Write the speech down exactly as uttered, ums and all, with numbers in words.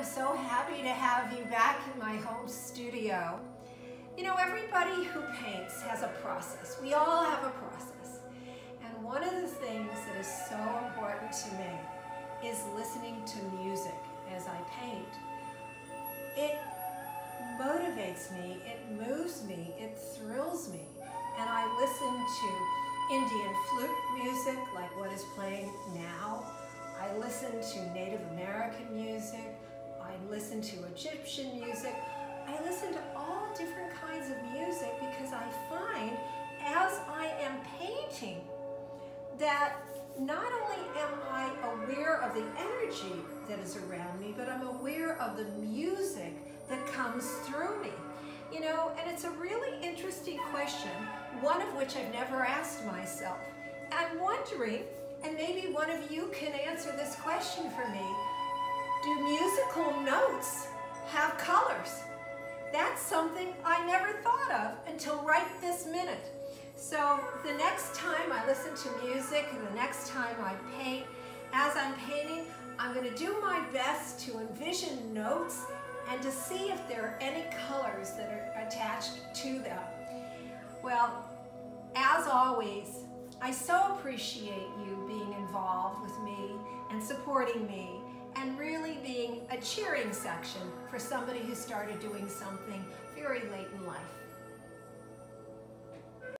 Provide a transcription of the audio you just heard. am so happy to have you back in my home studio. You know, everybody who paints has a process. We all have a process. And one of the things that is so important to me is listening to music as I paint. It motivates me, it moves me, it thrills me. And I listen to Indian flute music, like what is playing now. I listen to Native American music. I listen to Egyptian music. I listen to all different kinds of music because I find, as I am painting, that not only am I aware of the energy that is around me, but I'm aware of the music that comes through me. You know, and it's a really interesting question, one of which I've never asked myself. I'm wondering, and maybe one of you can answer this question for me. Do musical notes have colors? That's something I never thought of until right this minute. So the next time I listen to music and the next time I paint, as I'm painting, I'm going to do my best to envision notes and to see if there are any colors that are attached to them. Well, as always, I so appreciate you being involved with me and supporting me and really being a cheering section for somebody who started doing something very late in life.